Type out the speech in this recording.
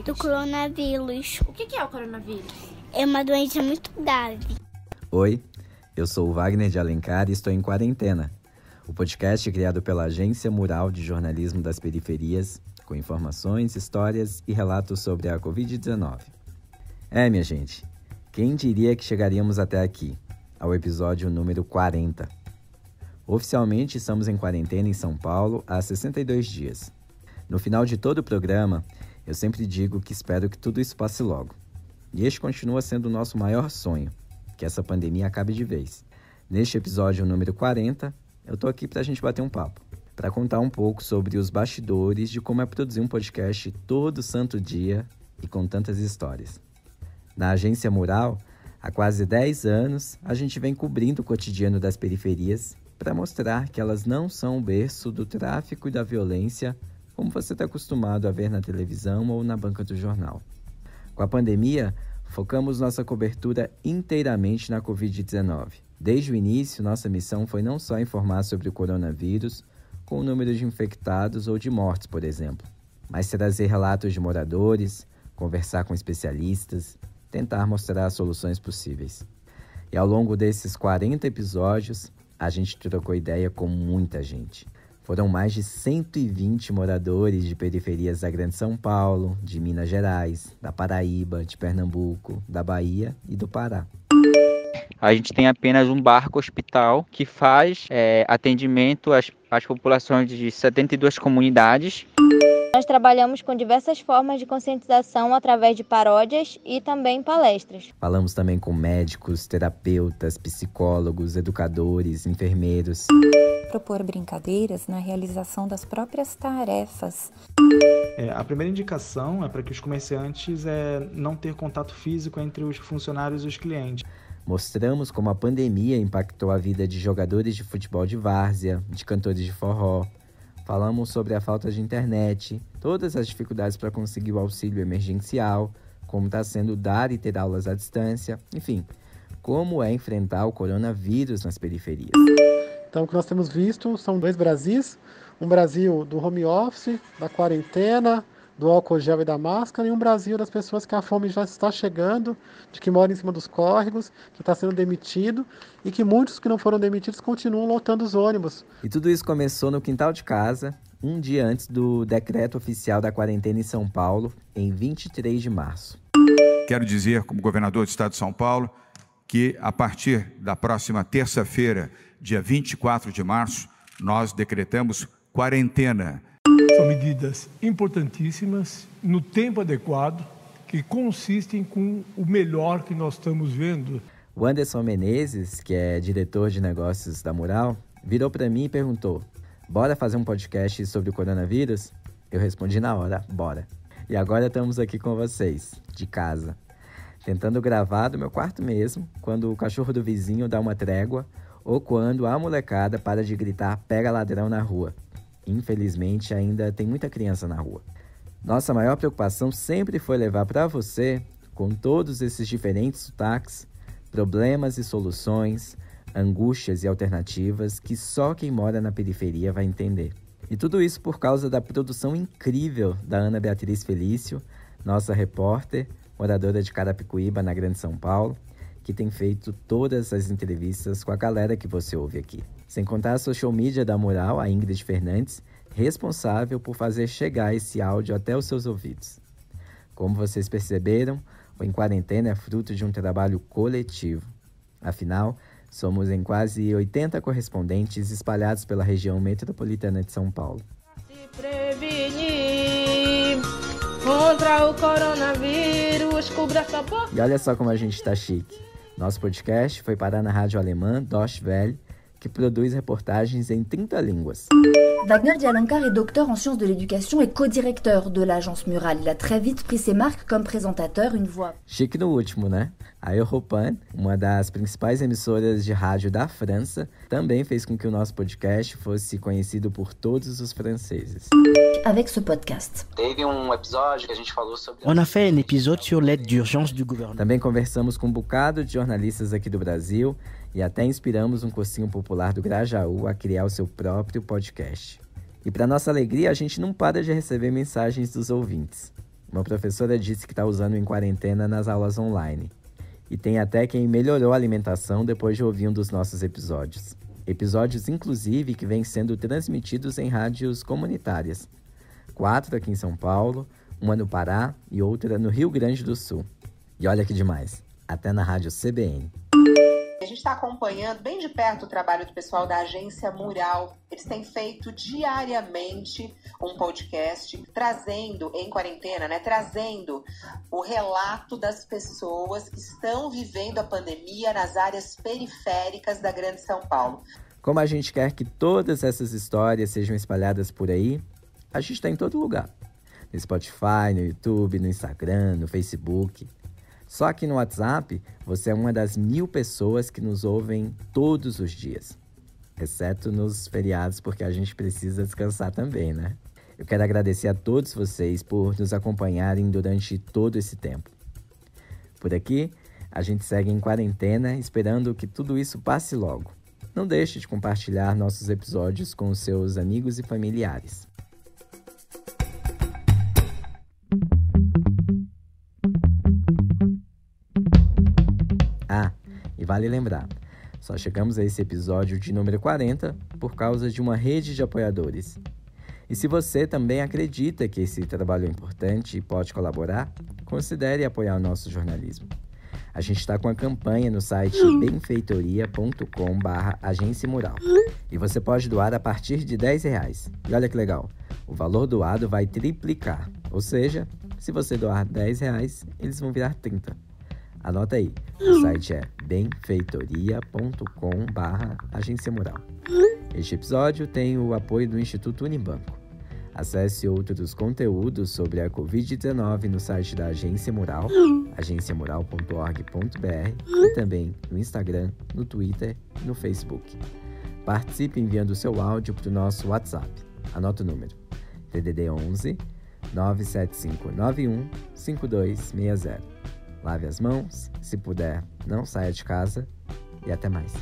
do coronavírus. O que é o coronavírus? É uma doença muito grave. Oi, eu sou o Wagner de Alencar e estou em quarentena. O podcast criado pela Agência Mural de Jornalismo das Periferias, com informações, histórias e relatos sobre a Covid-19. É, minha gente, quem diria que chegaríamos até aqui, ao episódio número 40. Oficialmente estamos em quarentena em São Paulo há 62 dias. No final de todo o programa, eu sempre digo que espero que tudo isso passe logo. E este continua sendo o nosso maior sonho, que essa pandemia acabe de vez. Neste episódio número 40, eu tô aqui pra gente bater um papo, pra contar um pouco sobre os bastidores de como é produzir um podcast todo santo dia e com tantas histórias. Na Agência Mural, há quase 10 anos, a gente vem cobrindo o cotidiano das periferias para mostrar que elas não são o berço do tráfico e da violência, como você está acostumado a ver na televisão ou na banca do jornal. Com a pandemia, focamos nossa cobertura inteiramente na Covid-19. Desde o início, nossa missão foi não só informar sobre o coronavírus, com o número de infectados ou de mortes, por exemplo, mas trazer relatos de moradores, conversar com especialistas, tentar mostrar soluções possíveis. E ao longo desses 40 episódios, a gente trocou ideia com muita gente. Foram mais de 120 moradores de periferias da Grande São Paulo, de Minas Gerais, da Paraíba, de Pernambuco, da Bahia e do Pará. A gente tem apenas um barco hospital que faz atendimento às populações de 72 comunidades. Nós trabalhamos com diversas formas de conscientização através de paródias e também palestras. Falamos também com médicos, terapeutas, psicólogos, educadores, enfermeiros. Propor brincadeiras na realização das próprias tarefas. A primeira indicação é para que os comerciantes não ter contato físico entre os funcionários e os clientes. Mostramos como a pandemia impactou a vida de jogadores de futebol de várzea, de cantores de forró. Falamos sobre a falta de internet, todas as dificuldades para conseguir o auxílio emergencial, como está sendo dar e ter aulas à distância, enfim, como é enfrentar o coronavírus nas periferias. Então, o que nós temos visto são dois Brasis, um Brasil do home office, da quarentena, do álcool gel e da máscara, e um Brasil das pessoas que a fome já está chegando, de que mora em cima dos córregos, que está sendo demitido, e que muitos que não foram demitidos continuam lotando os ônibus. E tudo isso começou no quintal de casa, um dia antes do decreto oficial da quarentena em São Paulo, em 23 de março. Quero dizer, como governador do estado de São Paulo, que a partir da próxima terça-feira, dia 24 de março, nós decretamos quarentena. São medidas importantíssimas, no tempo adequado, que consistem com o melhor que nós estamos vendo. O Anderson Menezes, que é diretor de negócios da Mural, virou para mim e perguntou: bora fazer um podcast sobre o coronavírus? Eu respondi na hora, bora. E agora estamos aqui com vocês, de casa, tentando gravar do meu quarto mesmo, quando o cachorro do vizinho dá uma trégua ou quando a molecada para de gritar pega ladrão na rua. Infelizmente, ainda tem muita criança na rua. Nossa maior preocupação sempre foi levar para você, com todos esses diferentes sotaques, problemas e soluções, angústias e alternativas que só quem mora na periferia vai entender. E tudo isso por causa da produção incrível da Ana Beatriz Felício, nossa repórter, moradora de Carapicuíba, na Grande São Paulo, que tem feito todas as entrevistas com a galera que você ouve aqui. Sem contar a social media da Mural, a Ingrid Fernandes, responsável por fazer chegar esse áudio até os seus ouvidos. Como vocês perceberam, o Em Quarentena é fruto de um trabalho coletivo. Afinal, somos em quase 80 correspondentes espalhados pela região metropolitana de São Paulo. Se prevenir contra o coronavírus, cubra sua boca. E olha só como a gente está chique. Nosso podcast foi parar na rádio alemã Deutsche Welle, que produz reportagens em 30 línguas. Wagner de Alencar est docteur en sciences de l'éducation et co-directeur de l'agence Mural. Il a très vite pris ses marques comme présentateur, une voix... Chique no último, né? A Europan, uma das principais emissoras de rádio da França, também fez com que o nosso podcast fosse conhecido por todos os franceses. Avec ce podcast. Teve um episódio que a gente falou sobre... On a fait un épisode sur l'aide d'urgence du gouvernement. Também conversamos com um bocado de jornalistas aqui do Brasil, e até inspiramos um cursinho popular do Grajaú a criar o seu próprio podcast. E para nossa alegria, a gente não para de receber mensagens dos ouvintes. Uma professora disse que está usando Em Quarentena nas aulas online. E tem até quem melhorou a alimentação depois de ouvir um dos nossos episódios. Episódios, inclusive, que vêm sendo transmitidos em rádios comunitárias. 4 aqui em São Paulo, uma no Pará e outra no Rio Grande do Sul. E olha que demais, até na Rádio CBN. A gente está acompanhando bem de perto o trabalho do pessoal da Agência Mural. Eles têm feito diariamente um podcast trazendo, em quarentena, né? Trazendo o relato das pessoas que estão vivendo a pandemia nas áreas periféricas da Grande São Paulo. Como a gente quer que todas essas histórias sejam espalhadas por aí, a gente está em todo lugar. No Spotify, no YouTube, no Instagram, no Facebook. Só que no WhatsApp, você é uma das 1.000 pessoas que nos ouvem todos os dias. Exceto nos feriados, porque a gente precisa descansar também, né? Eu quero agradecer a todos vocês por nos acompanharem durante todo esse tempo. Por aqui, a gente segue em quarentena, esperando que tudo isso passe logo. Não deixe de compartilhar nossos episódios com os seus amigos e familiares. Ah, e vale lembrar, só chegamos a esse episódio de número 40 por causa de uma rede de apoiadores. E se você também acredita que esse trabalho é importante e pode colaborar, considere apoiar o nosso jornalismo. A gente está com a campanha no site benfeitoria.com/agenciamural. E você pode doar a partir de R$10. E olha que legal, o valor doado vai triplicar. Ou seja, se você doar R$10, eles vão virar 30. Anota aí, o site é benfeitoria.com/agenciamural. Este episódio tem o apoio do Instituto Unibanco. Acesse outros conteúdos sobre a Covid-19 no site da Agência Mural, agenciamural.org.br, e também no Instagram, no Twitter e no Facebook. Participe enviando seu áudio para o nosso WhatsApp. Anota o número: DDD 11 97591 5260. Lave as mãos, se puder, não saia de casa e até mais.